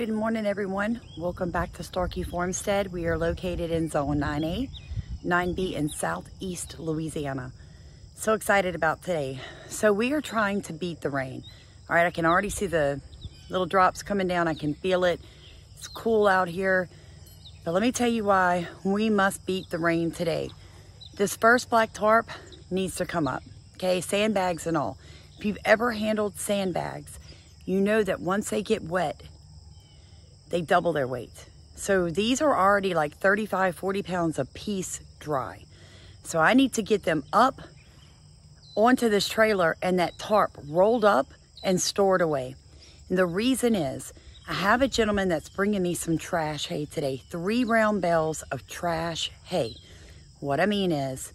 Good morning, everyone. Welcome back to Starkey Farmstead. We are located in Zone 9A, 9B in Southeast Louisiana. So excited about today. So we are trying to beat the rain. All right, I can already see the little drops coming down. I can feel it. It's cool out here. But let me tell you why we must beat the rain today. This first black tarp needs to come up, okay? Sandbags and all. If you've ever handled sandbags, you know that once they get wet, they double their weight. So these are already like 35, 40 pounds a piece dry. So I need to get them up onto this trailer and that tarp rolled up and stored away. And the reason is I have a gentleman that's bringing me some trash hay today, 3 round bales of trash hay. What I mean is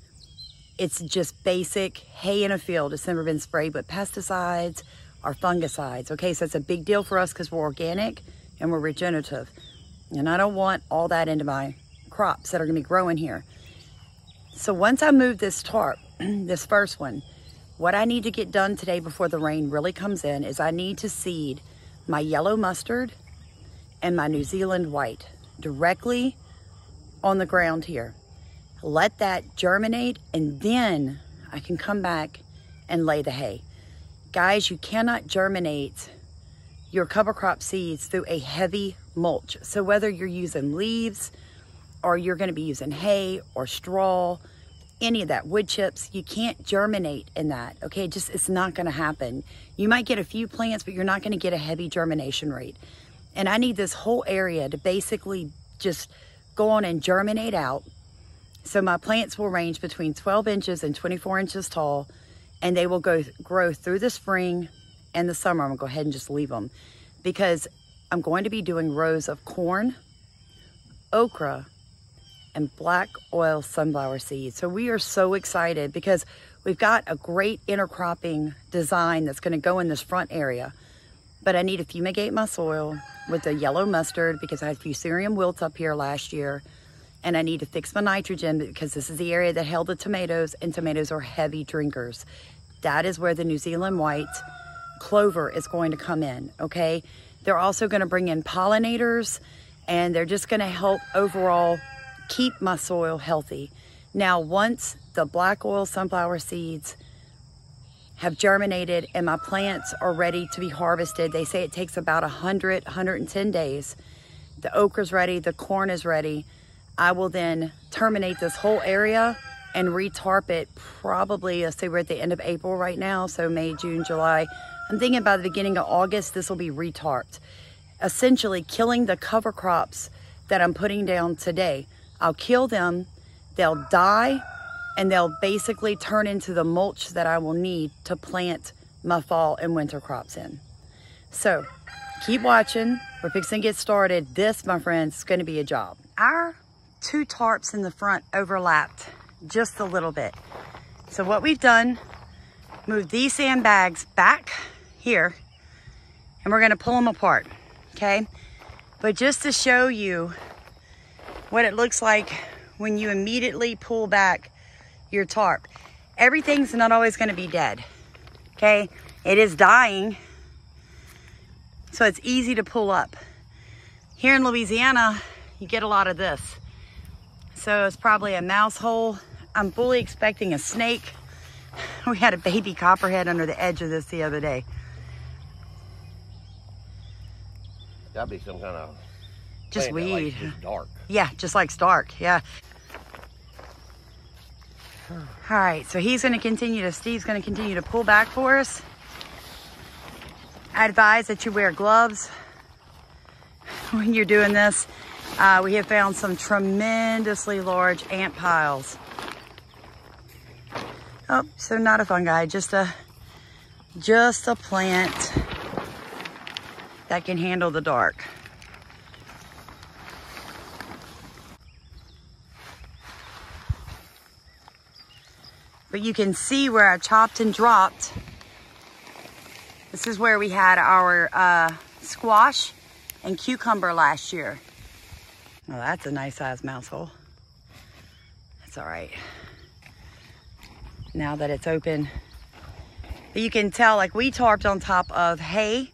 it's just basic hay in a field. It's never been sprayed with pesticides or fungicides. Okay, so it's a big deal for us because we're organic and we're regenerative, and I don't want all that into my crops that are gonna be growing here. So once I move this tarp, this first one, what I need to get done today before the rain really comes in is I need to seed my yellow mustard and my New Zealand white directly on the ground here. Let that germinate, and then I can come back and lay the hay. Guys, you cannot germinate your cover crop seeds through a heavy mulch. So whether you're using leaves or you're going to be using hay or straw, any of that, wood chips, you can't germinate in that. Okay, just it's not going to happen. You might get a few plants, but you're not going to get a heavy germination rate. And I need this whole area to basically just go on and germinate out. So my plants will range between 12 inches and 24 inches tall, and they will grow through the spring and the summer. I'm gonna go ahead and just leave them because I'm going to be doing rows of corn, okra, and black oil sunflower seeds. So we are so excited because we've got a great intercropping design that's gonna go in this front area, but I need to fumigate my soil with the yellow mustard because I had fusarium wilt up here last year, and I need to fix my nitrogen because this is the area that held the tomatoes, and tomatoes are heavy drinkers. That is where the New Zealand white clover is going to come in, okay? They're also going to bring in pollinators, and they're just going to help overall keep my soil healthy. Now, once the black oil sunflower seeds have germinated and my plants are ready to be harvested, they say it takes about 100, 110 days. The okra's ready, the corn is ready. I will then terminate this whole area and retarp it probably, let's say we're at the end of April right now, so May, June, July. I'm thinking by the beginning of August, this will be retarped. Essentially killing the cover crops that I'm putting down today. I'll kill them, they'll die, and they'll basically turn into the mulch that I will need to plant my fall and winter crops in. So keep watching, we're fixing to get started. This, my friends, is gonna be a job. Our 2 tarps in the front overlapped just a little bit. So what we've done, move these sandbags back here, and we're gonna pull them apart, okay? But just to show you what it looks like when you immediately pull back your tarp, everything's not always gonna be dead, okay? It is dying, so it's easy to pull up. Here in Louisiana, you get a lot of this. So it's probably a mouse hole. I'm fully expecting a snake. We had a baby copperhead under the edge of this the other day. That'd be some kind of just weed. Like just dark. Yeah, just like Stark. Yeah. All right. So Steve's going to continue to pull back for us. I advise that you wear gloves when you're doing this. We have found some tremendously large ant piles. Oh, so not a fungi, just a plant that can handle the dark. But you can see where I chopped and dropped. This is where we had our squash and cucumber last year. Well, that's a nice sized mouse hole. That's all right. Now that it's open, but you can tell like we tarped on top of hay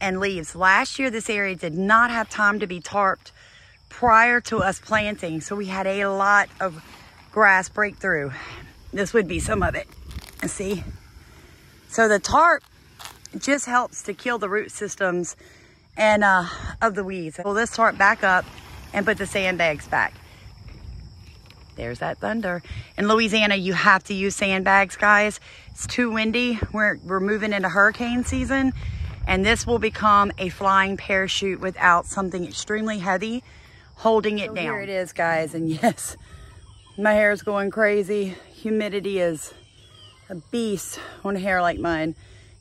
and leaves. Last year, this area did not have time to be tarped prior to us planting, so we had a lot of grass breakthrough. This would be some of it. And see, so the tarp just helps to kill the root systems and of the weeds. Pull this tarp back up and put the sandbags back. There's that thunder. In Louisiana, you have to use sandbags, guys. It's too windy. We're moving into hurricane season, and this will become a flying parachute without something extremely heavy holding it down. Here it is, guys, and yes, my hair is going crazy. Humidity is a beast on hair like mine,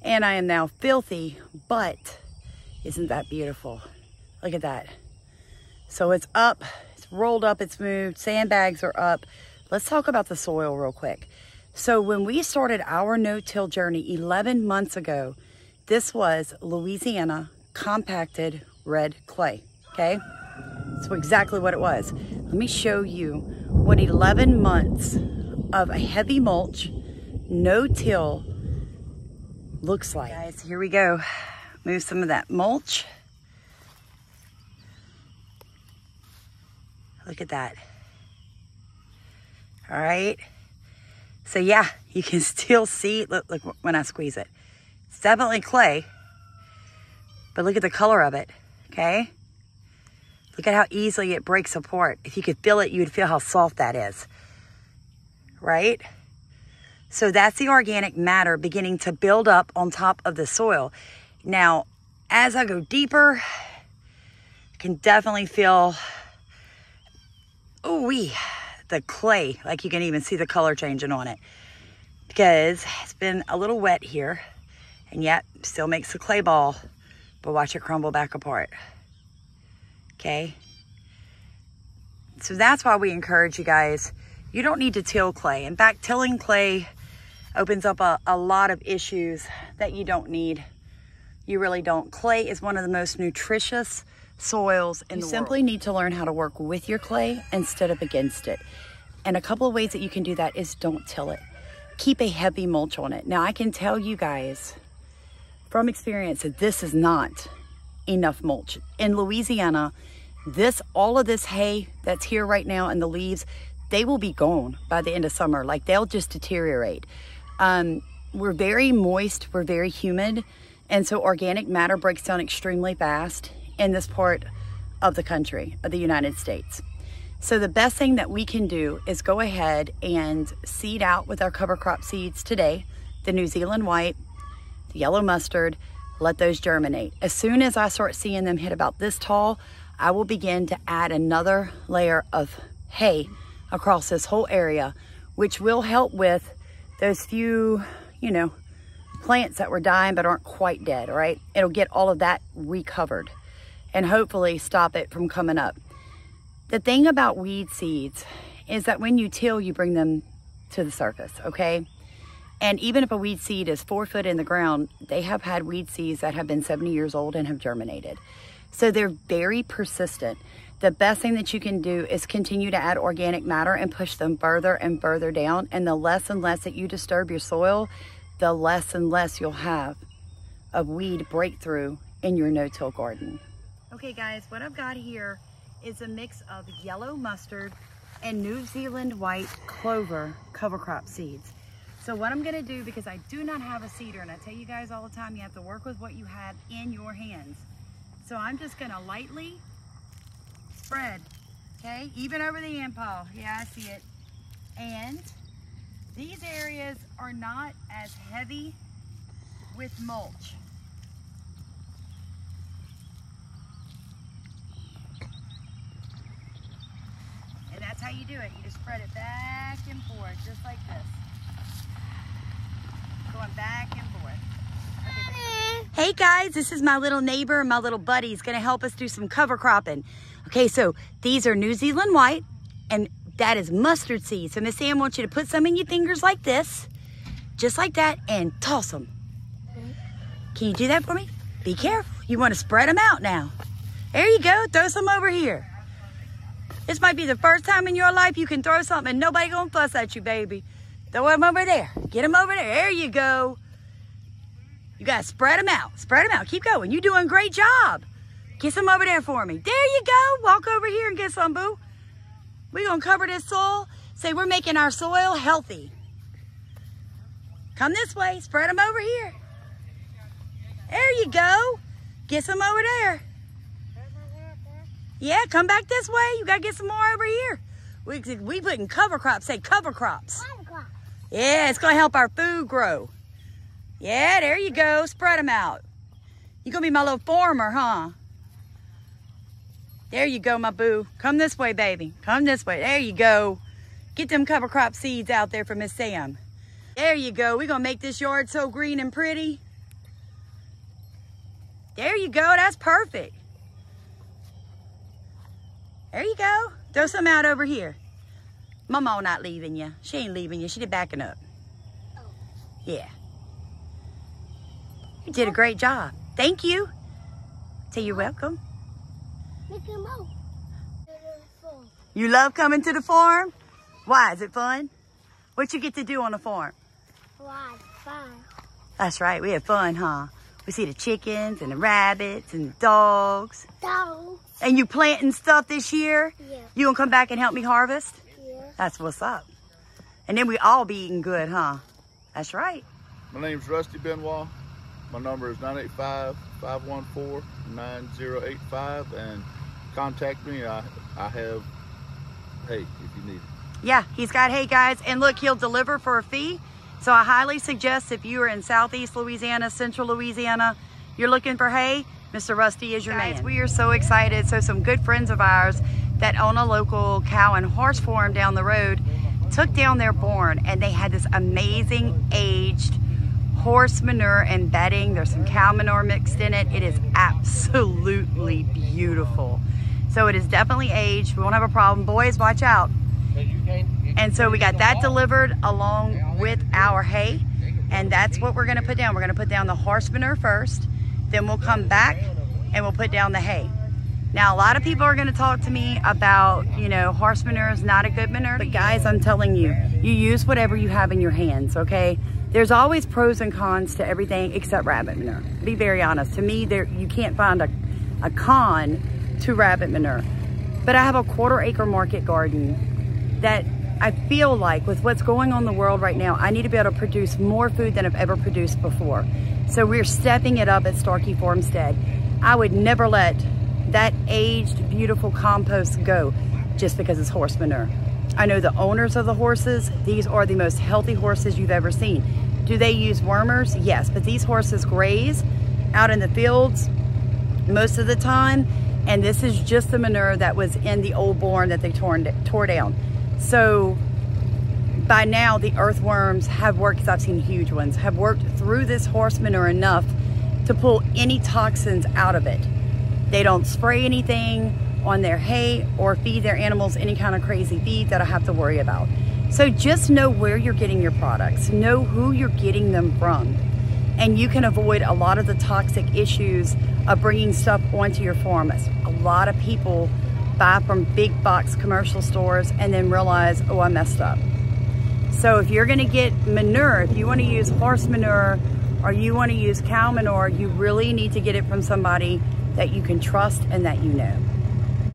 and I am now filthy, but isn't that beautiful? Look at that. So it's up, it's rolled up, it's moved, sandbags are up. Let's talk about the soil real quick. So when we started our no-till journey 11 months ago, this was Louisiana compacted red clay, okay? So exactly what it was. Let me show you what 11 months of a heavy mulch, no-till looks like. Guys, here we go. Move some of that mulch. Look at that. All right. So yeah, you can still see, look when I squeeze it. It's definitely clay, but look at the color of it, okay? Look at how easily it breaks apart. If you could feel it, you would feel how soft that is, right? So that's the organic matter beginning to build up on top of the soil. Now, as I go deeper, I can definitely feel, ooh-wee, the clay. Like you can even see the color changing on it because it's been a little wet here, and yet still makes the clay ball, but watch it crumble back apart, okay? So that's why we encourage you guys, you don't need to till clay. In fact, tilling clay opens up a lot of issues that you don't need. You really don't. Clay is one of the most nutritious soils in the world. You simply need to learn how to work with your clay instead of against it. And a couple of ways that you can do that is don't till it. Keep a heavy mulch on it. Now, I can tell you guys from experience that this is not enough mulch. In Louisiana, all of this hay that's here right now and the leaves, they will be gone by the end of summer. Like, they'll just deteriorate. We're very moist, we're very humid, and so organic matter breaks down extremely fast in this part of the country, of the United States. So the best thing that we can do is go ahead and seed out with our cover crop seeds today, the New Zealand white, the yellow mustard, let those germinate. As soon as I start seeing them hit about this tall, I will begin to add another layer of hay across this whole area, which will help with those few, you know, plants that were dying but aren't quite dead, all right? It'll get all of that recovered and hopefully stop it from coming up. The thing about weed seeds is that when you till, you bring them to the surface, okay? And even if a weed seed is 4 foot in the ground, they have had weed seeds that have been 70 years old and have germinated. So they're very persistent. The best thing that you can do is continue to add organic matter and push them further and further down. And the less and less that you disturb your soil, the less and less you'll have of weed breakthrough in your no-till garden. Okay guys, what I've got here is a mix of yellow mustard and New Zealand white clover cover crop seeds. So what I'm gonna do, because I do not have a seeder, and I tell you guys all the time, you have to work with what you have in your hands. So I'm just gonna lightly spread, okay? Even over the end pile, yeah, I see it. And these areas are not as heavy with mulch. And that's how you do it. You just spread it back and forth, just like this. Going back and forth. Okay, hey guys, this is my little neighbor and my little buddy. He's gonna help us do some cover cropping. Okay, so these are New Zealand white, and that is mustard seed. So Miss Sam wants you to put some in your fingers like this, just like that, and toss them. Can you do that for me? Be careful. You want to spread them out now. There you go. Throw some over here. This might be the first time in your life you can throw something and nobody gonna fuss at you, baby. Throw them over there. Get them over there. There you go. You got to spread them out. Spread them out. Keep going. You're doing a great job. Get some over there for me. There you go. Walk over here and get some, boo. We're going to cover this soil. Say we're making our soil healthy. Come this way. Spread them over here. There you go. Get some over there. Yeah, come back this way. You got to get some more over here. We putting cover crops. Say cover crops. Yeah, it's going to help our food grow. Yeah, there you go. Spread them out. You're going to be my little farmer, huh? There you go, my boo. Come this way, baby. Come this way. There you go. Get them cover crop seeds out there for Miss Sam. There you go. We're going to make this yard so green and pretty. There you go. That's perfect. There you go. Throw some out over here. Mama not leaving you. She ain't leaving you. She did backing up. Yeah. You did a great job. Thank you. So you're welcome. You love coming to the farm? Why? Is it fun? What you get to do on the farm? Why, fun. That's right. We have fun, huh? We see the chickens and the rabbits and the dogs. Dogs. And you planting stuff this year? Yeah. You gonna come back and help me harvest? Yeah. That's what's up. And then we all be eating good, huh? That's right. My name's Rusty Benoit. My number is 985-514-9085 and contact me. I have hay if you need it. Yeah, he's got hay, guys. And look, he'll deliver for a fee. So I highly suggest if you are in Southeast Louisiana, Central Louisiana, you're looking for hay, Mr. Rusty is your man. Guys, we are so excited. So some good friends of ours that own a local cow and horse farm down the road took down their barn and they had this amazing aged horse manure and bedding. There's some cow manure mixed in it. It is absolutely beautiful. So it is definitely aged. We won't have a problem. Boys, watch out. And so we got that delivered along with our hay. And that's what we're going to put down. We're going to put down the horse manure first. Then we'll come back and we'll put down the hay. Now, a lot of people are going to talk to me about, you know, horse manure is not a good manure. But guys, I'm telling you, you use whatever you have in your hands, okay? There's always pros and cons to everything except rabbit manure. Be very honest. To me, you can't find a con to rabbit manure. But I have a quarter-acre market garden that I feel like with what's going on in the world right now, I need to be able to produce more food than I've ever produced before. So we're stepping it up at Starkey Farmstead. I would never let that aged, beautiful compost go just because it's horse manure. I know the owners of the horses. These are the most healthy horses you've ever seen. Do they use wormers? Yes, but these horses graze out in the fields most of the time. And this is just the manure that was in the old barn that they tore down. So by now the earthworms have worked, because I've seen huge ones, have worked through this horse manure enough to pull any toxins out of it. They don't spray anything on their hay or feed their animals any kind of crazy feed that I have to worry about. So just know where you're getting your products, know who you're getting them from, and you can avoid a lot of the toxic issues of bringing stuff onto your farm. A lot of people buy from big box commercial stores and then realize, oh, I messed up. So if you're gonna get manure, if you wanna use horse manure or you wanna use cow manure, you really need to get it from somebody that you can trust and that you know.